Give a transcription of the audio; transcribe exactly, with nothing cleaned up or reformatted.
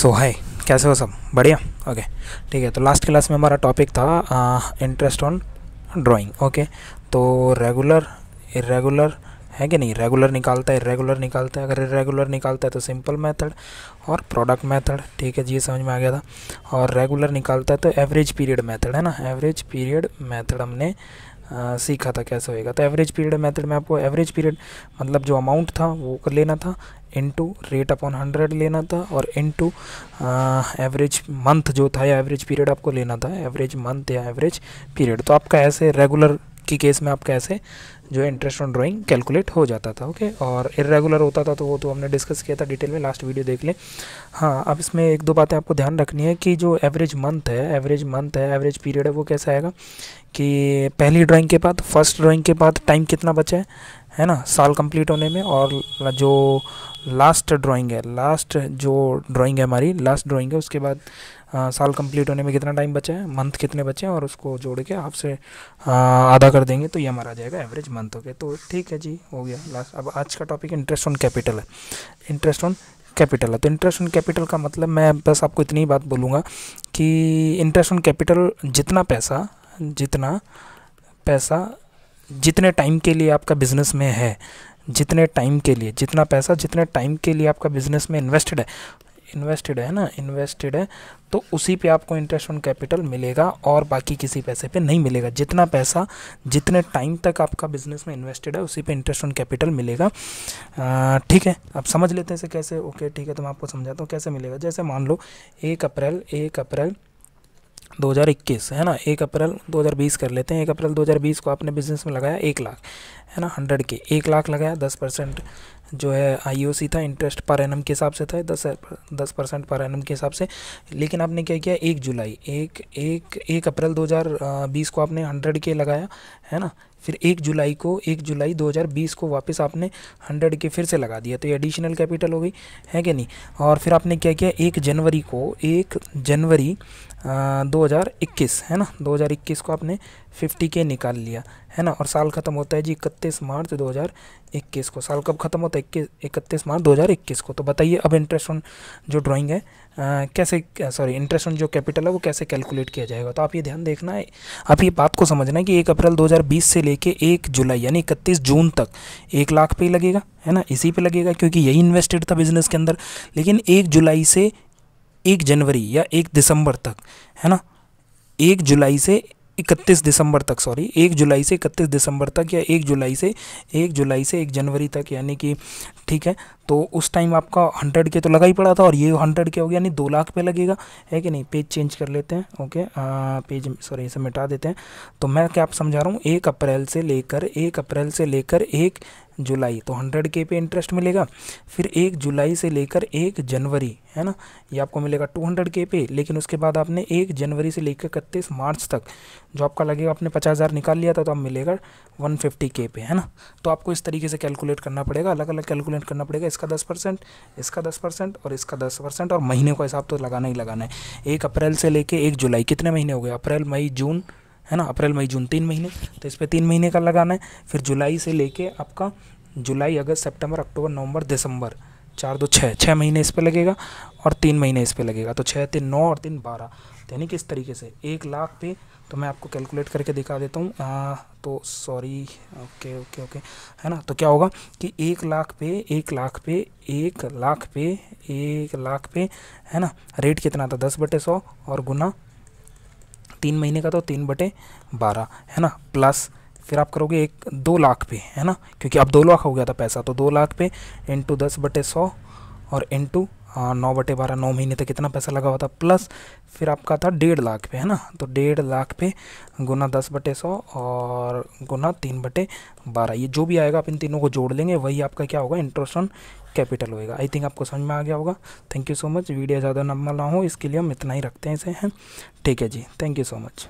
सो हाय, कैसे हो सब? बढ़िया, ओके, ठीक है। तो लास्ट क्लास में हमारा टॉपिक था इंटरेस्ट ऑन ड्राइंग। ओके, तो रेगुलर इरेगुलर है कि नहीं, रेगुलर निकालता है, इरेगुलर निकालता है, अगर इरेगुलर निकालता है तो सिंपल मेथड और प्रोडक्ट मेथड, ठीक है जी, समझ में आ गया था। और रेगुलर निकालता है तो एवरेज पीरियड मेथड, है ना, एवरेज पीरियड मेथड हमने आ, सीखा था कैसे होएगा। तो एवरेज पीरियड मेथड में आपको एवरेज पीरियड मतलब जो अमाउंट था वो कर लेना था, इनटू रेट अपॉन हंड्रेड लेना था, और इनटू एवरेज मंथ जो था या एवरेज पीरियड आपको लेना था, एवरेज मंथ या एवरेज पीरियड। तो आपका ऐसे रेगुलर की केस में आपका ऐसे जो है इंटरेस्ट ऑन ड्राइंग कैलकुलेट हो जाता था। ओके, और इरेगुलर होता था तो वो तो हमने डिस्कस किया था डिटेल में, लास्ट वीडियो देख लें। हाँ, अब इसमें एक दो बातें आपको ध्यान रखनी है कि जो एवरेज मंथ है, एवरेज मंथ है, एवरेज पीरियड है, वो कैसे आएगा कि पहली ड्राइंग के बाद, फर्स्ट ड्राइंग के बाद टाइम कितना बचा है, है ना, साल कंप्लीट होने में, और जो लास्ट ड्राइंग है, लास्ट जो ड्राइंग है हमारी, लास्ट ड्राइंग है उसके बाद आ, साल कंप्लीट होने में कितना टाइम बचा है, मंथ कितने बचे हैं, और उसको जोड़ के हाफ से आधा कर देंगे तो ये हमारा आ जाएगा एवरेज मंथ। ओके, तो ठीक है जी, हो गया लास्ट। अब आज का टॉपिक इंटरेस्ट ऑन कैपिटल है, इंटरेस्ट ऑन कैपिटल है। तो इंटरेस्ट ऑन कैपिटल का मतलब मैं बस आपको इतनी बात बोलूँगा कि इंटरेस्ट ऑन कैपिटल जितना पैसा जितना पैसा जितने टाइम के लिए आपका बिज़नेस में है, जितने टाइम के लिए, जितना पैसा जितने टाइम के लिए आपका बिज़नेस में इन्वेस्टेड है, इन्वेस्टेड है ना, इन्वेस्टेड है, तो उसी पे आपको इंटरेस्ट ऑन कैपिटल मिलेगा और बाकी किसी पैसे पे नहीं मिलेगा। जितना पैसा जितने टाइम तक आपका बिजनेस में इन्वेस्टेड है उसी पे इंटरेस्ट ऑन कैपिटल मिलेगा। आ, ठीक है, अब समझ लेते हैं इसे कैसे। ओके, ठीक है, तो मैं आपको समझाता हूँ कैसे मिलेगा। जैसे मान लो एक अप्रैल एक अप्रैल दो हज़ार इक्कीस, है ना, एक अप्रैल दो हज़ार बीस कर लेते हैं। एक अप्रैल दो हज़ार बीस को आपने बिज़नेस में लगाया एक लाख, है ना, हंड्रेड के एक लाख लगाया, दस परसेंट जो है आईओसी था, इंटरेस्ट पर एनम के हिसाब से था, दस दस परसेंट पर एनम के हिसाब से। लेकिन आपने क्या किया, एक जुलाई एक एक एक अप्रैल दो हज़ार बीस को आपने हंड्रेड के लगाया, है ना, फिर एक जुलाई को एक जुलाई दो हज़ार बीस को वापस आपने हंड्रेड के फिर से लगा दिया, तो ये एडिशनल कैपिटल हो गई, है कि नहीं। और फिर आपने क्या किया, एक जनवरी को एक जनवरी दो हज़ार इक्कीस, है ना, दो हज़ार इक्कीस को आपने फिफ्टी के निकाल लिया, है ना, और साल ख़त्म होता है जी इकतीस मार्च दो हज़ार इक्कीस को। साल कब ख़त्म होता है? इकतीस मार्च दो हज़ार इक्कीस को। तो बताइए अब इंटरेस्ट ऑन जो ड्राइंग है आ, कैसे, सॉरी इंटरेस्ट ऑन जो कैपिटल है वो कैसे कैलकुलेट किया जाएगा। तो आप ये ध्यान देखना है, आप ये बात को समझना है कि एक अप्रैल दो हज़ार बीस से लेके एक जुलाई यानी इकतीस जून तक एक लाख पे लगेगा, है ना, इसी पे लगेगा क्योंकि यही इन्वेस्टेड था बिज़नेस के अंदर। लेकिन एक जुलाई से एक जनवरी या एक दिसंबर तक, है ना, एक जुलाई से इकतीस दिसंबर तक, सॉरी एक जुलाई से इकतीस दिसंबर तक या एक जुलाई से एक जुलाई से एक जनवरी तक, यानी कि ठीक है, तो उस टाइम आपका हंड्रेड के तो लगा ही पड़ा था और ये हंड्रेड के हो गया यानी दो लाख पे लगेगा, है कि नहीं। पेज चेंज कर लेते हैं, ओके आ, पेज सॉरी इसे मिटा देते हैं। तो मैं क्या आप समझा रहा हूँ, एक अप्रैल से लेकर एक अप्रैल से लेकर एक जुलाई तो हंड्रेड के पे इंटरेस्ट मिलेगा, फिर एक जुलाई से लेकर एक जनवरी, है ना, ये आपको मिलेगा टू हंड्रेड के पे। लेकिन उसके बाद आपने एक जनवरी से लेकर इकतीस मार्च तक जो आपका लगेगा, आपने पचास हज़ार निकाल लिया था तो आप मिलेगा वन फिफ्टी के पे, है ना। तो आपको इस तरीके से कैलकुलेट करना पड़ेगा, अलग अलग कैलकुलेट करना पड़ेगा, इसका दस परसेंट इसका दस परसेंट और इसका दस परसेंट और महीने का हिसाब तो लगाना ही लगाना है। एक अप्रैल से लेके एक जुलाई कितने महीने हो गए, अप्रैल मई जून, है ना, अप्रैल मई जून तीन महीने, तो इस पर तीन महीने का लगाना है। फिर जुलाई से लेके आपका जुलाई अगस्त सितंबर अक्टूबर नवंबर दिसंबर, चार दो छः, छः महीने इस पे लगेगा और तीन महीने इस पे लगेगा, तो छः तीन नौ और तीन बारह, यानी कि इस तरीके से एक लाख पे। तो मैं आपको कैलकुलेट करके दिखा देता हूँ, तो सॉरी ओके ओके ओके है ना। तो क्या होगा कि एक लाख पे एक लाख पे एक लाख पे एक लाख पे, है ना, रेट कितना था, दस बटे सौ और गुना तीन महीने का तो तीन बटे बारह, है ना, प्लस फिर आप करोगे एक दो लाख पे, है ना, क्योंकि अब दो लाख हो गया था पैसा, तो दो लाख पे इंटू दस बटे सौ और इंटू नौ बटे बारह, नौ महीने तक कितना पैसा लगा हुआ था, प्लस फिर आपका था डेढ़ लाख पे, है ना, तो डेढ़ लाख पे गुना दस बटे सौ और गुना तीन बटे बारह, ये जो भी आएगा आप इन तीनों को जोड़ लेंगे, वही आपका क्या होगा, इंटरेस्ट ऑन कैपिटल होएगा। आई थिंक आपको समझ में आ गया होगा। Thank you so much. Video ज़्यादा लंबा ना हो इसके लिए हम इतना ही रखते हैं इसे, हैं, ठीक है जी, थैंक यू सो मच।